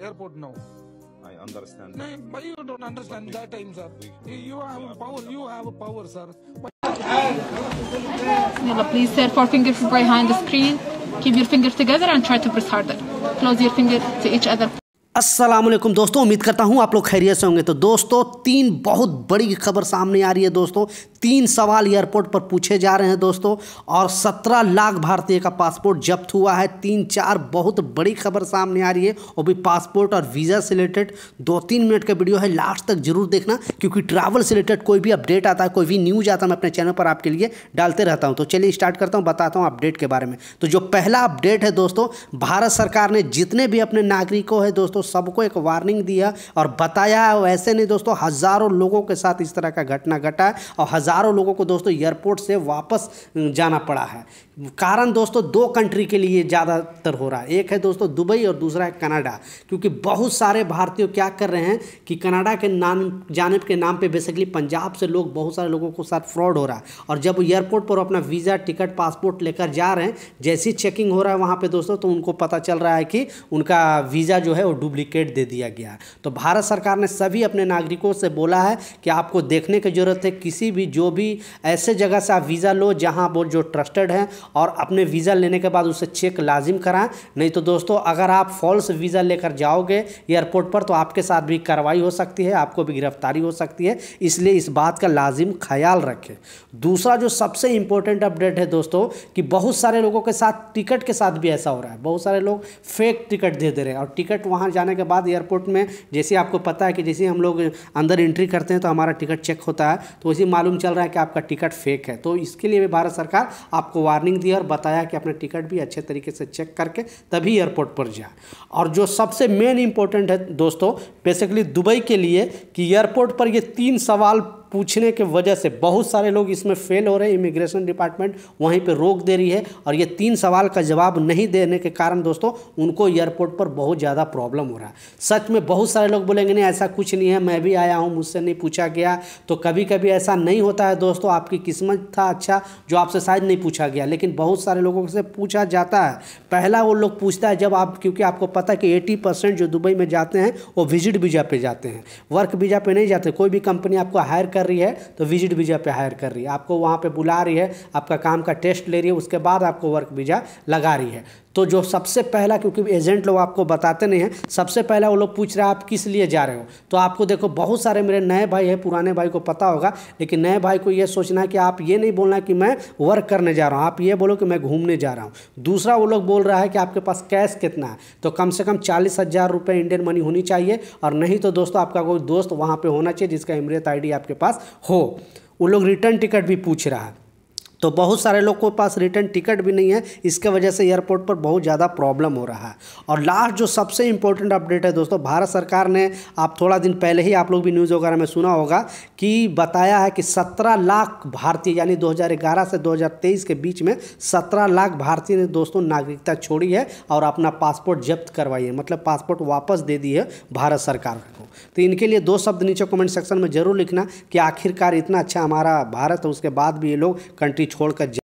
airport now. I understand. No, but you don't understand that time, sir. You have power. You have power, sir. Yalla, please, sir. Forefinger behind the screen. Keep your fingers together and try to press harder. Close your finger to each other. अस्सलाम वालेकुम दोस्तों, उम्मीद करता हूँ आप लोग खैरियत से होंगे। तो दोस्तों, 3 बहुत बड़ी खबर सामने आ रही है दोस्तों। 3 सवाल एयरपोर्ट पर पूछे जा रहे हैं दोस्तों, और 17 लाख भारतीय का पासपोर्ट जब्त हुआ है। 3-4 बहुत बड़ी खबर सामने आ रही है, और भी पासपोर्ट और वीज़ा से रिलेटेड 2-3 मिनट का वीडियो है, लास्ट तक जरूर देखना, क्योंकि ट्रैवल से रिलेटेड कोई भी अपडेट आता है, कोई भी न्यूज़ आता है, मैं अपने चैनल पर आपके लिए डालते रहता हूँ। तो चलिए स्टार्ट करता हूँ, बताता हूँ अपडेट के बारे में। तो जो पहला अपडेट है दोस्तों, भारत सरकार ने जितने भी अपने नागरिकों हैं दोस्तों सबको एक वार्निंग दिया और बताया है। वैसे नहीं दोस्तों, हज़ारों लोगों के साथ इस तरह का घटना घटा है और हज़ारों लोगों को दोस्तों एयरपोर्ट से वापस जाना पड़ा है। कारण दोस्तों 2 कंट्री के लिए ज़्यादातर हो रहा है, एक है दोस्तों दुबई और दूसरा है कनाडा, क्योंकि बहुत सारे भारतीय क्या कर रहे हैं कि कनाडा के नाम जानब के नाम पे बेसिकली पंजाब से लोग बहुत सारे लोगों के साथ फ्रॉड हो रहा है। और जब एयरपोर्ट पर अपना वीज़ा टिकट पासपोर्ट लेकर जा रहे हैं, जैसी चेकिंग हो रहा है वहाँ पर दोस्तों, तो उनको पता चल रहा है कि उनका वीज़ा जो है वो डुप्लीकेट दे दिया गया। तो भारत सरकार ने सभी अपने नागरिकों से बोला है कि आपको देखने की ज़रूरत है, किसी भी जो भी ऐसे जगह से आप वीज़ा लो जहाँ वो जो ट्रस्टेड हैं, और अपने वीज़ा लेने के बाद उसे चेक लाजिम कराएं। नहीं तो दोस्तों अगर आप फॉल्स वीज़ा लेकर जाओगे एयरपोर्ट पर तो आपके साथ भी कार्रवाई हो सकती है, आपको भी गिरफ्तारी हो सकती है, इसलिए इस बात का लाजिम ख्याल रखें। दूसरा जो सबसे इम्पोर्टेंट अपडेट है दोस्तों, कि बहुत सारे लोगों के साथ टिकट के साथ भी ऐसा हो रहा है, बहुत सारे लोग फेक टिकट दे रहे हैं, और टिकट वहाँ जाने के बाद एयरपोर्ट में जैसे आपको पता है कि जैसे हम लोग अंदर एंट्री करते हैं तो हमारा टिकट चेक होता है, तो वैसे मालूम चल रहा है कि आपका टिकट फेक है। तो इसके लिए भी भारत सरकार आपको वार्निंग दिया और बताया कि अपने टिकट भी अच्छे तरीके से चेक करके तभी एयरपोर्ट पर जाएं। और जो सबसे मेन इंपॉर्टेंट है दोस्तों, बेसिकली दुबई के लिए, कि एयरपोर्ट पर ये 3 सवाल पूछने के वजह से बहुत सारे लोग इसमें फेल हो रहे हैं। इमिग्रेशन डिपार्टमेंट वहीं पे रोक दे रही है, और ये 3 सवाल का जवाब नहीं देने के कारण दोस्तों उनको एयरपोर्ट पर बहुत ज़्यादा प्रॉब्लम हो रहा है। सच में बहुत सारे लोग बोलेंगे नहीं ऐसा कुछ नहीं है, मैं भी आया हूँ, मुझसे नहीं पूछा गया। तो कभी कभी ऐसा नहीं होता है दोस्तों, आपकी किस्मत था अच्छा जो आपसे शायद नहीं पूछा गया, लेकिन बहुत सारे लोगों से पूछा जाता है। पहला वो लोग पूछता है जब आप, क्योंकि आपको पता है कि 80% जो दुबई में जाते हैं वो विजिट वीज़ा पर जाते हैं, वर्क वीज़ा पर नहीं जाते। कोई भी कंपनी आपको हायर रही है तो विजिट वीजा पे हायर कर रही है, आपको वहां पे बुला रही है, आपका काम का टेस्ट ले रही है, उसके बाद आपको वर्क वीजा लगा रही है। तो जो सबसे पहला, क्योंकि एजेंट लोग आपको बताते नहीं हैं, सबसे पहला वो लोग पूछ रहे हैं आप किस लिए जा रहे हो। तो आपको देखो बहुत सारे मेरे नए भाई हैं, पुराने भाई को पता होगा, लेकिन नए भाई को ये सोचना है कि आप ये नहीं बोलना कि मैं वर्क करने जा रहा हूँ, आप ये बोलो कि मैं घूमने जा रहा हूँ। दूसरा वो लोग बोल रहा है कि आपके पास कैश कितना है, तो कम से कम 40,000 रुपये इंडियन मनी होनी चाहिए, और नहीं तो दोस्तों आपका कोई दोस्त वहाँ पर होना चाहिए जिसका इमरेट ID आपके पास हो। वो लोग रिटर्न टिकट भी पूछ रहा है, तो बहुत सारे लोगों के पास रिटर्न टिकट भी नहीं है, इसके वजह से एयरपोर्ट पर बहुत ज़्यादा प्रॉब्लम हो रहा है। और लास्ट जो सबसे इम्पोर्टेंट अपडेट है दोस्तों, भारत सरकार ने आप थोड़ा दिन पहले ही आप लोग भी न्यूज़ वगैरह में सुना होगा कि बताया है कि 17 लाख भारतीय, यानी 2011 से 2023 के बीच में 17 लाख भारतीय ने दोस्तों नागरिकता छोड़ी है और अपना पासपोर्ट जब्त करवाई है, मतलब पासपोर्ट वापस दे दी है भारत सरकार को। तो इनके लिए 2 शब्द नीचे कमेंट सेक्शन में ज़रूर लिखना कि आखिरकार इतना अच्छा हमारा भारत है, उसके बाद भी ये लोग कंट्री छोड़कर